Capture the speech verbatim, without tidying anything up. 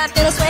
that little sway.